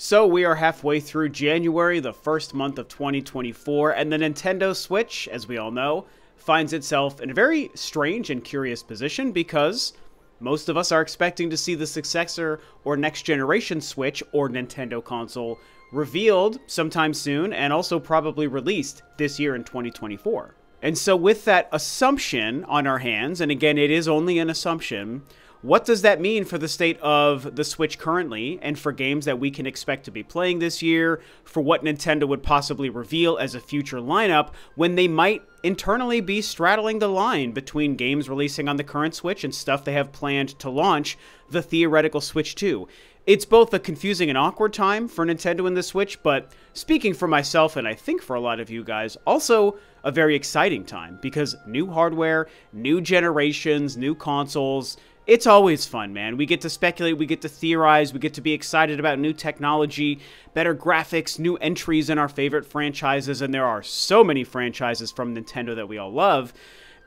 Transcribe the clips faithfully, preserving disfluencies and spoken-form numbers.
So we are halfway through January, the first month of twenty twenty-four, and the Nintendo Switch, as we all know, finds itself in a very strange and curious position because most of us are expecting to see the successor or next generation Switch or Nintendo console revealed sometime soon and also probably released this year in twenty twenty-four. And so with that assumption on our hands, and again, it is only an assumption, what does that mean for the state of the Switch currently and for games that we can expect to be playing this year, for what Nintendo would possibly reveal as a future lineup when they might internally be straddling the line between games releasing on the current Switch and stuff they have planned to launch the theoretical Switch two? It's both a confusing and awkward time for Nintendo and the Switch, but speaking for myself and I think for a lot of you guys, also a very exciting time because new hardware, new generations, new consoles. It's always fun, man. We get to speculate, we get to theorize, we get to be excited about new technology, better graphics, new entries in our favorite franchises, and there are so many franchises from Nintendo that we all love.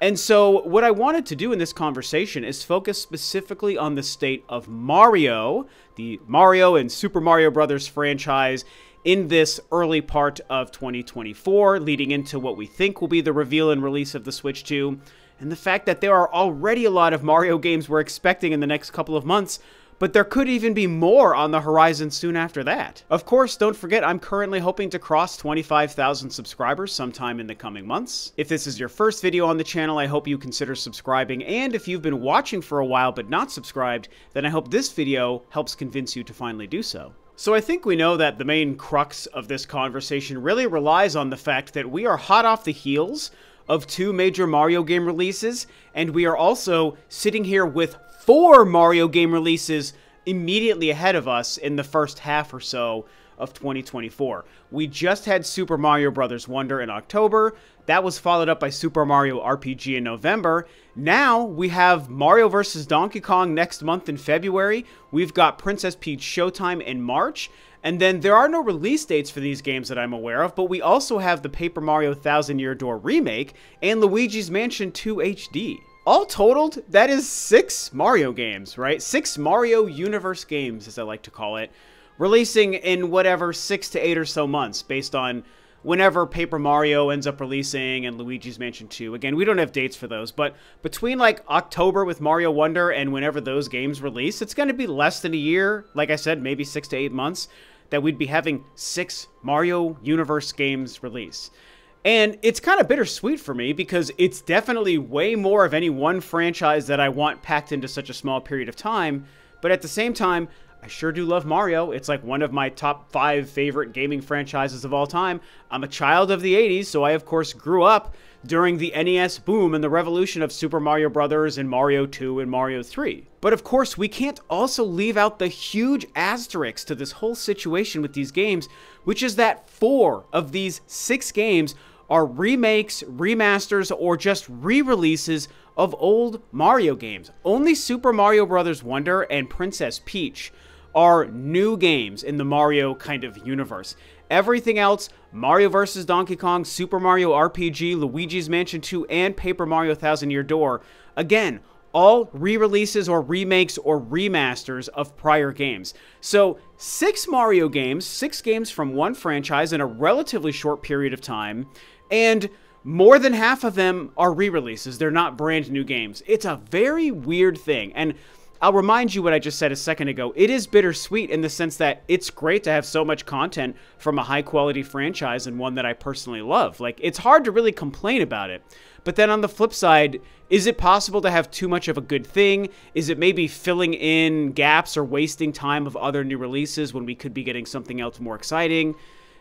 And so what I wanted to do in this conversation is focus specifically on the state of Mario, the Mario and Super Mario Bros. Franchise in this early part of twenty twenty-four, leading into what we think will be the reveal and release of the Switch two, and the fact that there are already a lot of Mario games we're expecting in the next couple of months, but there could even be more on the horizon soon after that. Of course, don't forget, I'm currently hoping to cross twenty-five thousand subscribers sometime in the coming months. If this is your first video on the channel, I hope you consider subscribing, and if you've been watching for a while but not subscribed, then I hope this video helps convince you to finally do so. So I think we know that the main crux of this conversation really relies on the fact that we are hot off the heels of two major Mario game releases, and we are also sitting here with four Mario game releases immediately ahead of us in the first half or so of twenty twenty-four. We just had Super Mario Bros. Wonder in October. That was followed up by Super Mario R P G in November. Now we have Mario versus. Donkey Kong next month in February. We've got Princess Peach Showtime in March. And then there are no release dates for these games that I'm aware of, but we also have the Paper Mario Thousand Year Door Remake and Luigi's Mansion two H D. All totaled, that is six Mario games, right? Six Mario Universe games, as I like to call it, releasing in whatever six to eight or so months based on whenever Paper Mario ends up releasing and Luigi's Mansion two. Again, we don't have dates for those, but between like October with Mario Wonder and whenever those games release, it's going to be less than a year, like I said, maybe six to eight months, that we'd be having six Mario Universe games release. And it's kind of bittersweet for me because it's definitely way more of any one franchise that I want packed into such a small period of time, but at the same time, I sure do love Mario. It's like one of my top five favorite gaming franchises of all time. I'm a child of the eighties, so I, of course, grew up during the N E S boom and the revolution of Super Mario Bros. And Mario two and Mario three. But of course, we can't also leave out the huge asterisk to this whole situation with these games, which is that four of these six games are remakes, remasters, or just re-releases of old Mario games. Only Super Mario Bros. Wonder and Princess Peach are new games in the Mario kind of universe. Everything else, Mario versus. Donkey Kong, Super Mario R P G, Luigi's Mansion two, and Paper Mario Thousand Year Door, again, all re-releases or remakes or remasters of prior games. So six Mario games, six games from one franchise in a relatively short period of time, and more than half of them are re-releases. They're not brand new games. It's a very weird thing, and I'll remind you what I just said a second ago. It is bittersweet in the sense that it's great to have so much content from a high-quality franchise and one that I personally love. Like, it's hard to really complain about it. But then on the flip side, is it possible to have too much of a good thing? Is it maybe filling in gaps or wasting time of other new releases when we could be getting something else more exciting?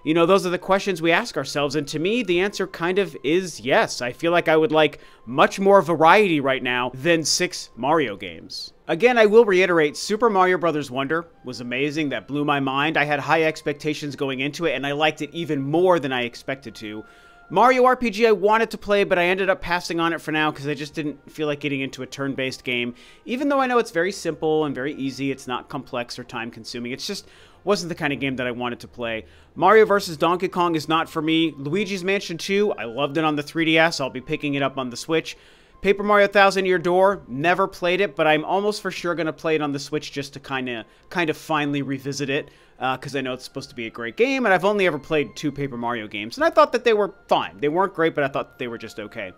You know, those are the questions we ask ourselves, and to me, the answer kind of is yes. I feel like I would like much more variety right now than six Mario games. Again, I will reiterate, Super Mario Bros. Wonder was amazing. That blew my mind. I had high expectations going into it, and I liked it even more than I expected to. Mario R P G I wanted to play, but I ended up passing on it for now because I just didn't feel like getting into a turn-based game. Even though I know it's very simple and very easy, it's not complex or time-consuming. It's just wasn't the kind of game that I wanted to play. Mario versus. Donkey Kong is not for me. Luigi's Mansion two, I loved it on the three D S. I'll be picking it up on the Switch. Paper Mario Thousand Year Door, never played it, but I'm almost for sure going to play it on the Switch just to kind of kind of finally revisit it, because uh, I know it's supposed to be a great game, and I've only ever played two Paper Mario games, and I thought that they were fine. They weren't great, but I thought they were just okay.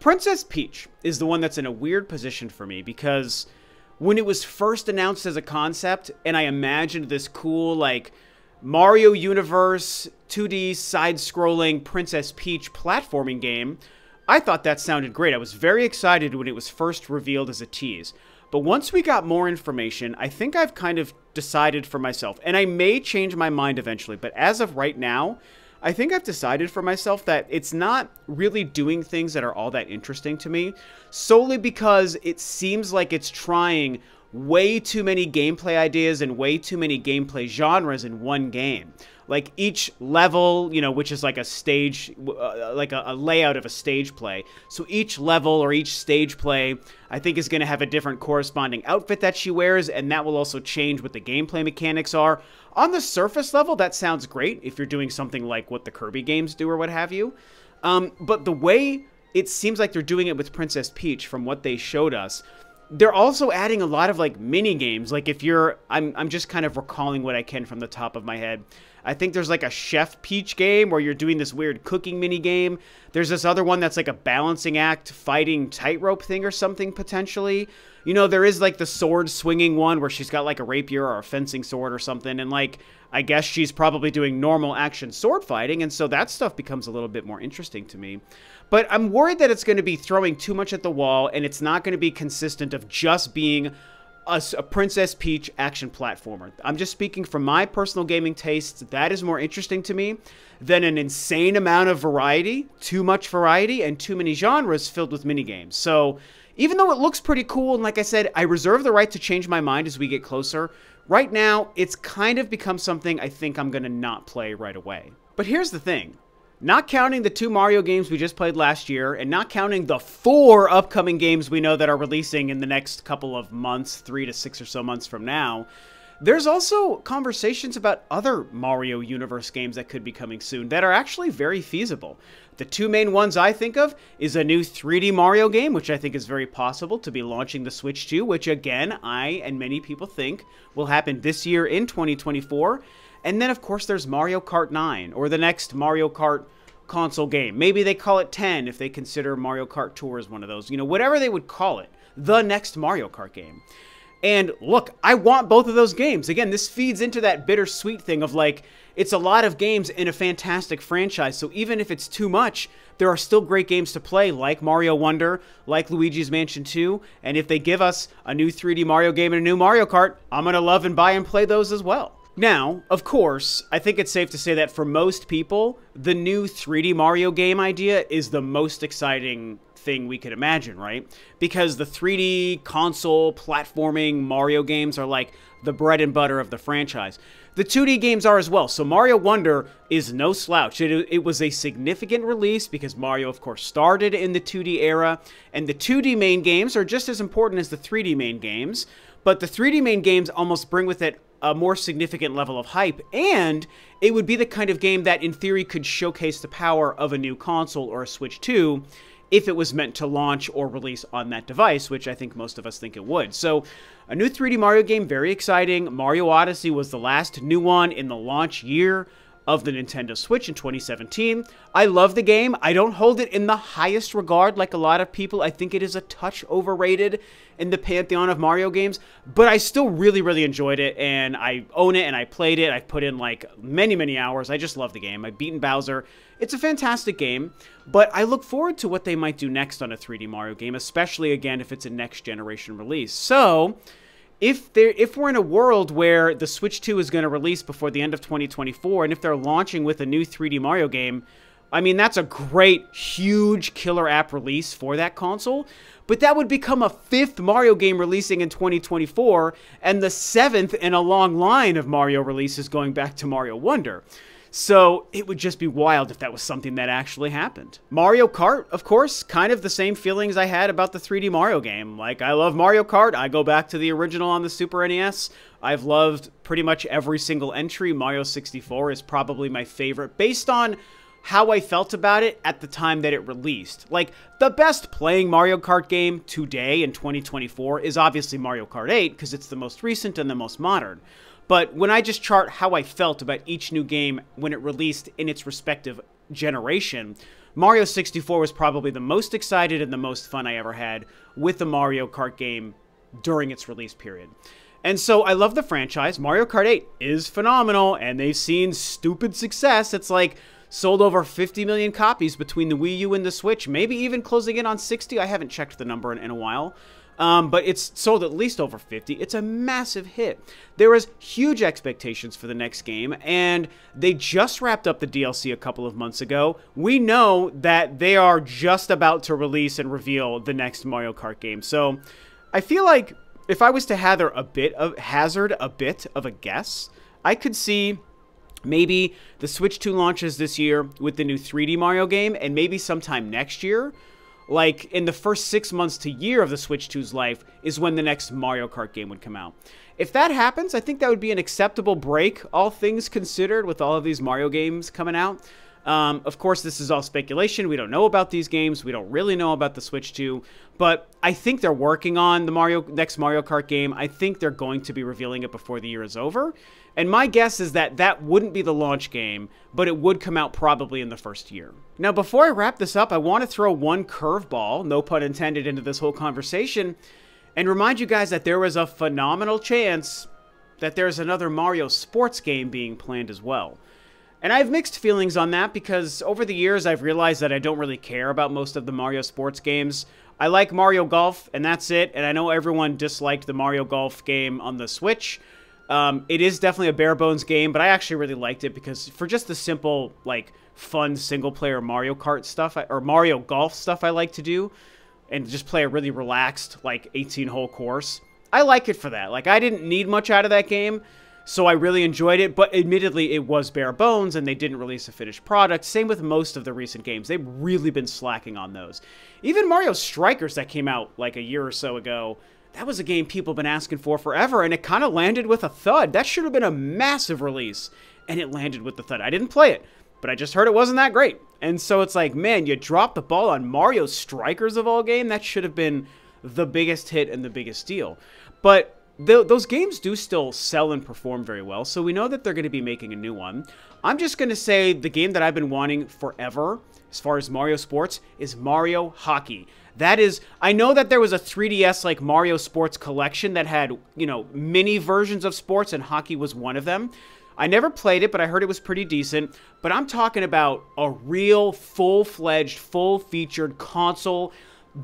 Princess Peach is the one that's in a weird position for me, because when it was first announced as a concept, and I imagined this cool, like, Mario Universe, two D side-scrolling Princess Peach platforming game, I thought that sounded great. I was very excited when it was first revealed as a tease. But once we got more information, I think I've kind of decided for myself, and I may change my mind eventually, but as of right now, I think I've decided for myself that it's not really doing things that are all that interesting to me, solely because it seems like it's trying way too many gameplay ideas and way too many gameplay genres in one game. Like each level, you know, which is like a stage, uh, like a, a layout of a stage play. So each level or each stage play, I think, is going to have a different corresponding outfit that she wears, and that will also change what the gameplay mechanics are. On the surface level, that sounds great if you're doing something like what the Kirby games do or what have you. Um, but the way it seems like they're doing it with Princess Peach from what they showed us, they're also adding a lot of, like, mini-games. Like, if you're... I'm, I'm just kind of recalling what I can from the top of my head. I think there's, like, a Chef Peach game where you're doing this weird cooking mini-game. There's this other one that's, like, a balancing act fighting tightrope thing or something, potentially. You know, there is, like, the sword-swinging one where she's got, like, a rapier or a fencing sword or something. And, like, I guess she's probably doing normal action sword fighting. And so that stuff becomes a little bit more interesting to me. But I'm worried that it's going to be throwing too much at the wall, and it's not going to be consistent of just being a, a Princess Peach action platformer. I'm just speaking from my personal gaming tastes. That is more interesting to me than an insane amount of variety, too much variety, and too many genres filled with minigames. So even though it looks pretty cool, and like I said, I reserve the right to change my mind as we get closer, right now it's kind of become something I think I'm going to not play right away. But here's the thing. Not counting the two Mario games we just played last year, and not counting the four upcoming games we know that are releasing in the next couple of months, three to six or so months from now, there's also conversations about other Mario Universe games that could be coming soon that are actually very feasible. The two main ones I think of is a new three D Mario game, which I think is very possible to be launching the Switch two, which again, I and many people think will happen this year in twenty twenty-four. And then, of course, there's Mario Kart nine, or the next Mario Kart console game. Maybe they call it ten if they consider Mario Kart Tour as one of those. You know, whatever they would call it, the next Mario Kart game. And look, I want both of those games. Again, this feeds into that bittersweet thing of, like, it's a lot of games in a fantastic franchise, so even if it's too much, there are still great games to play, like Mario Wonder, like Luigi's Mansion two, and if they give us a new three D Mario game and a new Mario Kart, I'm gonna love and buy and play those as well. Now, of course, I think it's safe to say that for most people, the new three D Mario game idea is the most exciting thing we could imagine, right? Because the three D console platforming Mario games are like the bread and butter of the franchise. The two D games are as well, so Mario Wonder is no slouch. It, it was a significant release because Mario, of course, started in the two D era, and the two D main games are just as important as the three D main games, but the three D main games almost bring with it a more significant level of hype, and it would be the kind of game that in theory could showcase the power of a new console or a Switch two if it was meant to launch or release on that device, which I think most of us think it would. So a new three D Mario game, very exciting. Mario Odyssey was the last new one in the launch year of the Nintendo Switch in twenty seventeen. I love the game. I don't hold it in the highest regard like a lot of people. I think it is a touch overrated in the pantheon of Mario games, but I still really, really enjoyed it, and I own it, and I played it. I've put in, like, many, many hours. I just love the game. I've beaten Bowser. It's a fantastic game, but I look forward to what they might do next on a three D Mario game, especially, again, if it's a next-generation release. So If, if we're in a world where the Switch two is going to release before the end of twenty twenty-four, and if they're launching with a new three D Mario game, I mean, that's a great, huge killer app release for that console. But that would become a fifth Mario game releasing in twenty twenty-four, and the seventh in a long line of Mario releases going back to Mario Wonder. So it would just be wild if that was something that actually happened. Mario Kart, of course, kind of the same feelings I had about the three D Mario game. Like, I love Mario Kart. I go back to the original on the Super N E S. I've loved pretty much every single entry. Mario sixty-four is probably my favorite, based on how I felt about it at the time that it released. Like, the best playing Mario Kart game today in twenty twenty-four is obviously Mario Kart eight, because it's the most recent and the most modern. But when I just chart how I felt about each new game when it released in its respective generation, Mario sixty-four was probably the most excited and the most fun I ever had with the Mario Kart game during its release period. And so I love the franchise. Mario Kart eight is phenomenal, and they've seen stupid success. It's like sold over fifty million copies between the Wii U and the Switch, maybe even closing in on sixty. I haven't checked the number in, in a while, um, but it's sold at least over fifty. It's a massive hit. There is huge expectations for the next game, and they just wrapped up the D L C a couple of months ago. We know that they are just about to release and reveal the next Mario Kart game. So I feel like if I was to hazard a bit of, hazard a bit of a guess, I could see maybe the Switch two launches this year with the new three D Mario game, and maybe sometime next year, like in the first six months to year of the Switch two's life, is when the next Mario Kart game would come out. If that happens, I think that would be an acceptable break, all things considered, with all of these Mario games coming out. Um, of course, this is all speculation. We don't know about these games. We don't really know about the Switch two, but I think they're working on the Mario next Mario Kart game. I think they're going to be revealing it before the year is over. And my guess is that that wouldn't be the launch game, but it would come out probably in the first year. Now, before I wrap this up, I want to throw one curveball, no pun intended, into this whole conversation and remind you guys that there was a phenomenal chance that there's another Mario sports game being planned as well. And I have mixed feelings on that, because over the years I've realized that I don't really care about most of the Mario sports games. I like Mario Golf, and that's it, and I know everyone disliked the Mario Golf game on the Switch. Um, it is definitely a bare-bones game, but I actually really liked it because for just the simple, like, fun single-player Mario Kart stuff, I, or Mario Golf stuff I like to do, and just play a really relaxed, like, eighteen-hole course, I like it for that. Like, I didn't need much out of that game, so I really enjoyed it, but admittedly, it was bare bones, and they didn't release a finished product. Same with most of the recent games. They've really been slacking on those. Even Mario Strikers that came out like a year or so ago, that was a game people have been asking for forever, and it kind of landed with a thud. That should have been a massive release, and it landed with the thud. I didn't play it, but I just heard it wasn't that great. And so it's like, man, you dropped the ball on Mario Strikers of all game. That should have been the biggest hit and the biggest deal. But those games do still sell and perform very well, so we know that they're going to be making a new one. I'm just going to say the game that I've been wanting forever, as far as Mario Sports, is Mario Hockey. That is, I know that there was a three D S like Mario Sports collection that had, you know, mini versions of sports, and hockey was one of them. I never played it, but I heard it was pretty decent. But I'm talking about a real, full-fledged, full-featured console,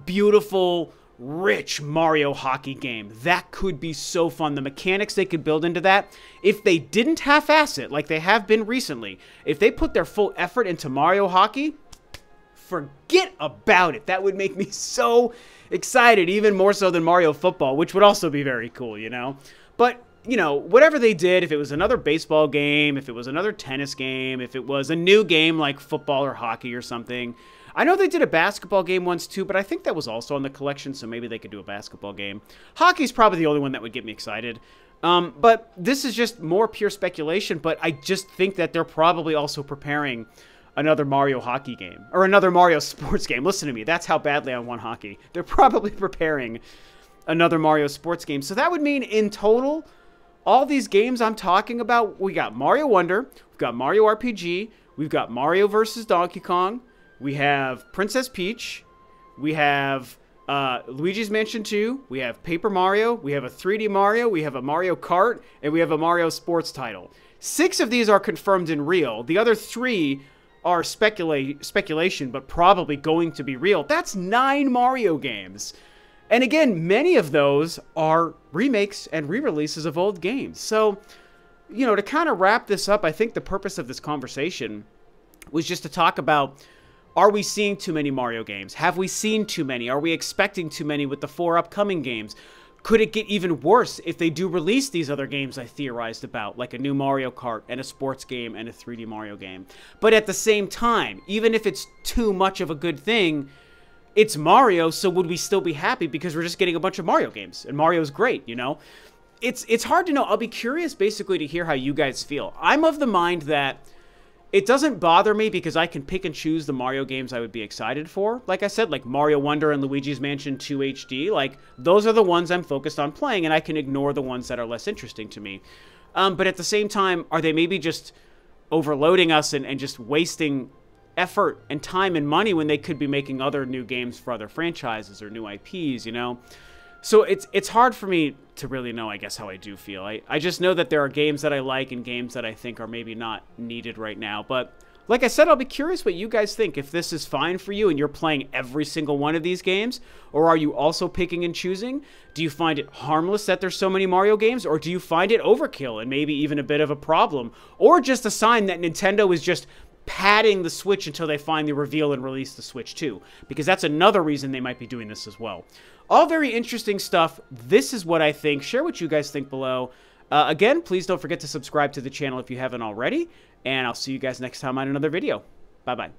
beautiful, rich Mario Hockey game. That could be so fun. The mechanics they could build into that, if they didn't half-ass it like they have been recently, if they put their full effort into Mario Hockey, forget about it. That would make me so excited, even more so than Mario Football, which would also be very cool, you know? But, you know, whatever they did, if it was another baseball game, if it was another tennis game, if it was a new game like football or hockey or something. I know they did a basketball game once too, but I think that was also on the collection, so maybe they could do a basketball game. Hockey's probably the only one that would get me excited. Um, but this is just more pure speculation, but I just think that they're probably also preparing another Mario Hockey game, or another Mario Sports game. Listen to me, that's how badly I want hockey. They're probably preparing another Mario Sports game. So that would mean in total, all these games I'm talking about, we got Mario Wonder, we've got Mario R P G, we've got Mario versus Donkey Kong, we have Princess Peach, we have uh, Luigi's Mansion two, we have Paper Mario, we have a three D Mario, we have a Mario Kart, and we have a Mario Sports title. Six of these are confirmed in real. The other three are specula- speculation, but probably going to be real. That's nine Mario games. And again, many of those are remakes and re-releases of old games. So, you know, to kind of wrap this up, I think the purpose of this conversation was just to talk about, are we seeing too many Mario games? Have we seen too many? Are we expecting too many with the four upcoming games? Could it get even worse if they do release these other games I theorized about, like a new Mario Kart and a sports game and a three D Mario game? But at the same time, even if it's too much of a good thing, it's Mario, so would we still be happy because we're just getting a bunch of Mario games? And Mario's great, you know? It's, it's hard to know. I'll be curious basically to hear how you guys feel. I'm of the mind that It doesn't bother me because I can pick and choose the Mario games I would be excited for. Like I said, like Mario Wonder and Luigi's Mansion two H D, like those are the ones I'm focused on playing, and I can ignore the ones that are less interesting to me. Um, but at the same time, are they maybe just overloading us and, and just wasting effort and time and money when they could be making other new games for other franchises or new I Ps, you know? So it's it's hard for me to really know, I guess, how I do feel. I, I just know that there are games that I like and games that I think are maybe not needed right now. But like I said, I'll be curious what you guys think. If this is fine for you and you're playing every single one of these games, or are you also picking and choosing? Do you find it harmless that there's so many Mario games, or do you find it overkill and maybe even a bit of a problem? Or just a sign that Nintendo is just padding the Switch until they finally reveal and release the Switch two, because that's another reason they might be doing this as well. All very interesting stuff. This is what I think. Share what you guys think below. Uh, again, please don't forget to subscribe to the channel if you haven't already, and I'll see you guys next time on another video. Bye-bye.